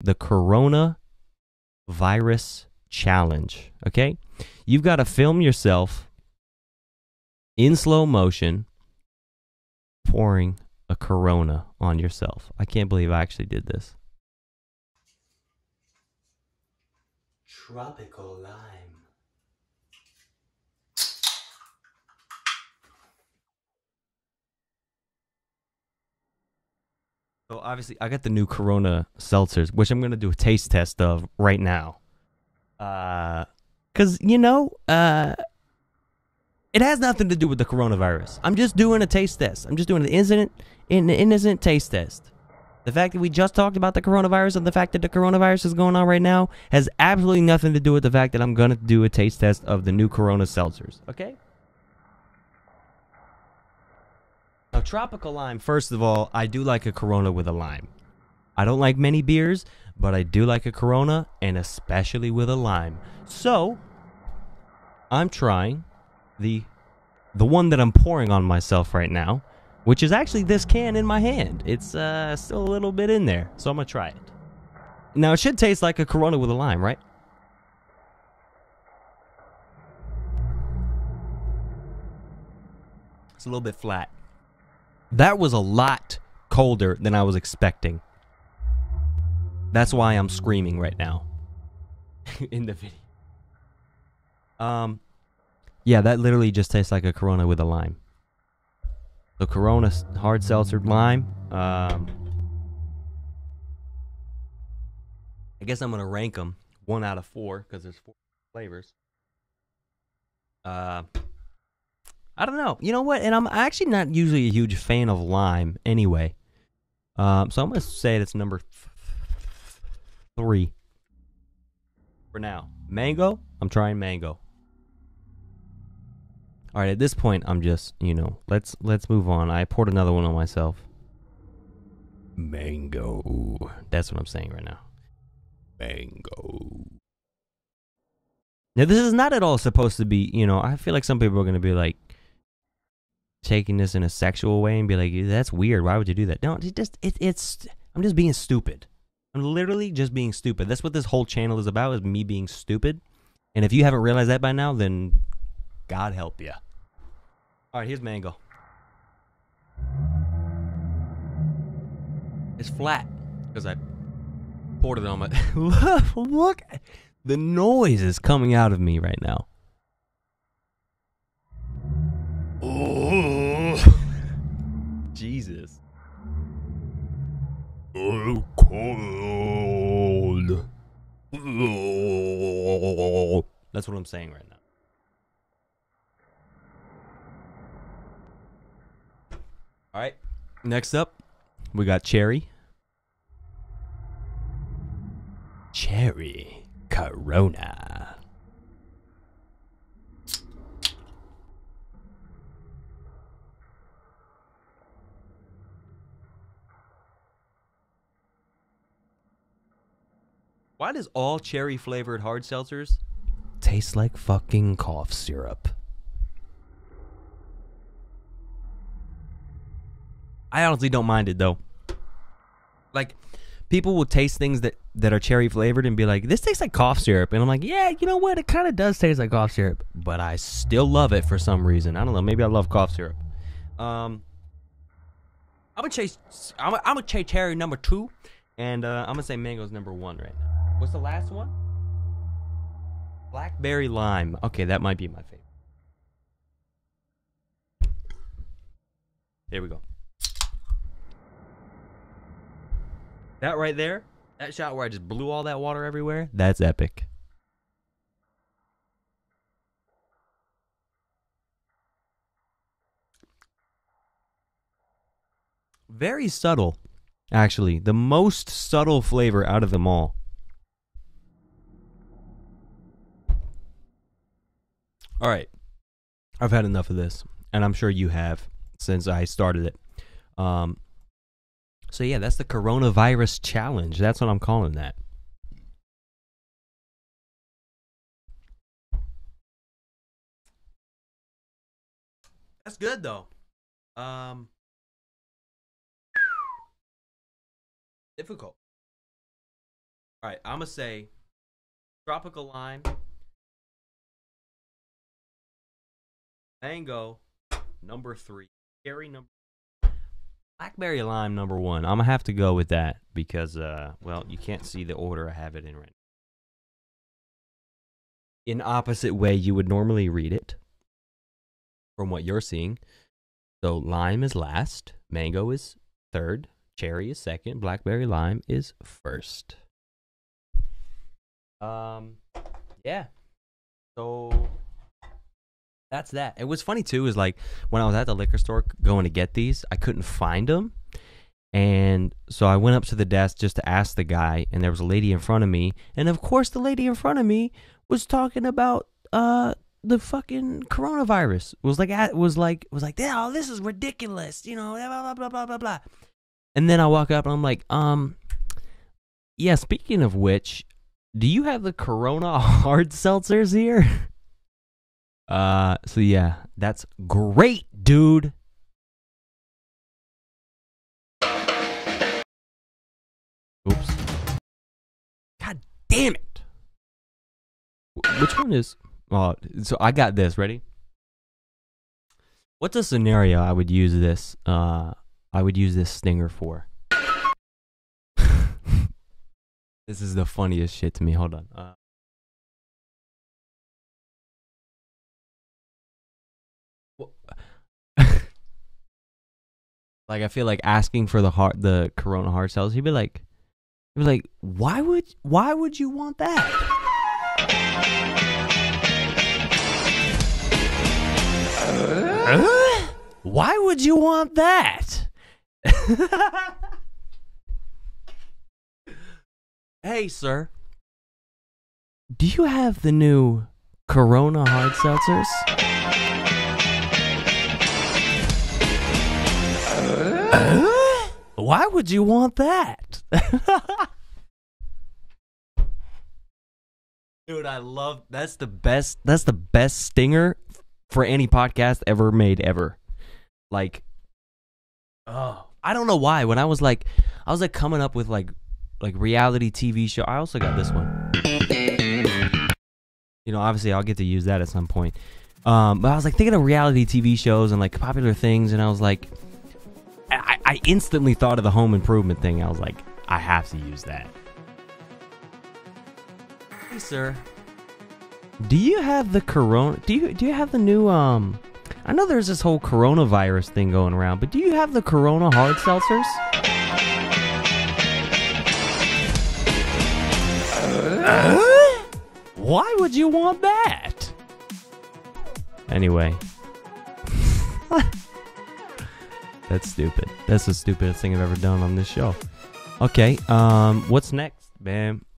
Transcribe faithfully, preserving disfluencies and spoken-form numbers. the Corona Virus Challenge, okay? You've got to film yourself in slow motion pouring a Corona on yourself. I can't believe I actually did this. Tropical lime. So obviously I got the new Corona seltzers, which I'm going to do a taste test of right now. Uh, cause you know, uh, it has nothing to do with the coronavirus. I'm just doing a taste test. I'm just doing an innocent, an innocent taste test. The fact that we just talked about the coronavirus and the fact that the coronavirus is going on right now has absolutely nothing to do with the fact that I'm going to do a taste test of the new Corona seltzers, okay? Now, tropical lime, first of all, I do like a Corona with a lime. I don't like many beers, but I do like a Corona, and especially with a lime. So, I'm trying the the one that I'm pouring on myself right now, which is actually this can in my hand. It's uh, still a little bit in there, so I'm going to try it. Now, it should taste like a Corona with a lime, right? It's a little bit flat. That was a lot colder than I was expecting. That's why I'm screaming right now in the video. Um, yeah, that literally just tastes like a Corona with a lime. The Corona hard seltzer lime. Um, I guess I'm going to rank them one out of four because there's four flavors. Uh, I don't know. You know what? And I'm actually not usually a huge fan of lime anyway. Um, so I'm going to say it's number three for now. Mango. I'm trying mango. All right, at this point, I'm just, you know, let's let's move on. I poured another one on myself. Mango. That's what I'm saying right now. Mango. Now, this is not at all supposed to be, you know, I feel like some people are going to be like, taking this in a sexual way and be like, that's weird. Why would you do that? No, it just, it, it's, I'm just being stupid. I'm literally just being stupid. That's what this whole channel is about, is me being stupid. And if you haven't realized that by now, then God help you. All right, here's mango. It's flat because I poured it on my... look, look, the noise is coming out of me right now. Oh, Jesus. I'm cold. Oh. That's what I'm saying right now. All right, next up, we got cherry. Cherry Corona. Why does all cherry-flavored hard seltzers taste like fucking cough syrup? I honestly don't mind it, though. Like, people will taste things that, that are cherry-flavored and be like, this tastes like cough syrup. And I'm like, yeah, you know what? It kind of does taste like cough syrup. But I still love it for some reason. I don't know. Maybe I love cough syrup. Um, I'm going to chase, I'm, I'm gonna chase cherry number two. And uh, I'm going to say mango's number one right now. What's the last one? Blackberry lime. Okay, that might be my favorite. There we go. That right there, that shot where I just blew all that water everywhere, that's epic. Very subtle, actually. The most subtle flavor out of them all. All right. I've had enough of this, and I'm sure you have since I started it. Um... So yeah, that's the coronavirus challenge. That's what I'm calling that. That's good though. Um, difficult. All right, I'm gonna say tropical lime, mango number three, cherry number three, blackberry lime number one. I'm gonna have to go with that because, uh, well, you can't see the order I have it in right now. In opposite way you would normally read it from what you're seeing. So lime is last, mango is third, cherry is second, blackberry lime is first. Um, yeah. So that's that. And what's funny too is like when I was at the liquor store going to get these, I couldn't find them. And so I went up to the desk just to ask the guy, and there was a lady in front of me. And of course the lady in front of me was talking about uh the fucking coronavirus. Was like was like was like, oh, this is ridiculous, you know, blah blah blah blah blah blah. And then I walk up and I'm like, um, yeah. Speaking of which, do you have the Corona Hard Seltzers here? Uh, so yeah, that's great, dude. Oops. God damn it. Which one is, oh, so I got this, ready? What's a scenario I would use this, uh, I would use this stinger for? This is the funniest shit to me, hold on. Uh, like, I feel like asking for the heart, the Corona Hard Seltzers, he'd be like, he'd be like, why would, why would you want that? Uh, why would you want that? Hey, sir. Do you have the new Corona Hard Seltzers? Uh, why would you want that? Dude, I love, that's the best, that's the best stinger for any podcast ever made ever. Like, oh, I don't know why. When I was like, I was like coming up with like, like reality T V show. I also got this one. You know, obviously I'll get to use that at some point. Um, but I was like thinking of reality T V shows and like popular things. And I was like, I, I instantly thought of the home improvement thing. I was like, I have to use that. Hey, sir, do you have the corona? Do you do you have the new? Um, I know there's this whole coronavirus thing going around, but do you have the Corona Hard Seltzers? Uh, uh, why would you want that? Anyway, that's stupid. That's the stupidest thing I've ever done on this show. Okay, um, what's next, man?